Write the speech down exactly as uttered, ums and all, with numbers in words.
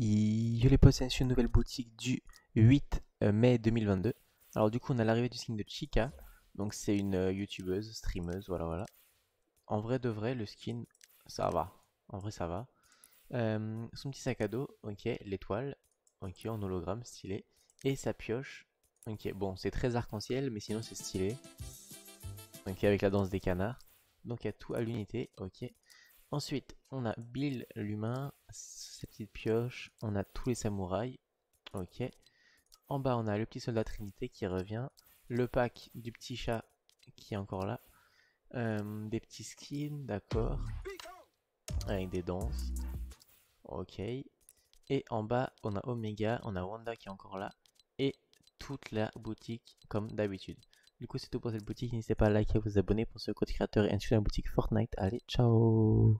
je l'ai posté sur une nouvelle boutique du huit mai deux mille vingt-deux. Alors du coup on a l'arrivée du skin de Chica. Donc c'est une euh, youtubeuse, streameuse, voilà voilà. En vrai de vrai le skin ça va. En vrai ça va. Euh, son petit sac à dos, ok, l'étoile, ok, en hologramme, stylé. Et sa pioche, ok, bon c'est très arc-en-ciel mais sinon c'est stylé. Ok, avec la danse des canards. Donc il y a tout à l'unité, ok. Ensuite on a Bill l'humain, sa petite pioche, on a tous les samouraïs, ok. En bas on a le petit soldat Trinité qui revient, le pack du petit chat qui est encore là, euh, des petits skins, d'accord, avec des danses, ok. Et en bas on a Omega, on a Wanda qui est encore là, et toute la boutique comme d'habitude. Du coup c'est tout pour cette boutique, n'hésitez pas à liker et à vous abonner pour ce code créateur et ensuite la boutique Fortnite. Allez, ciao.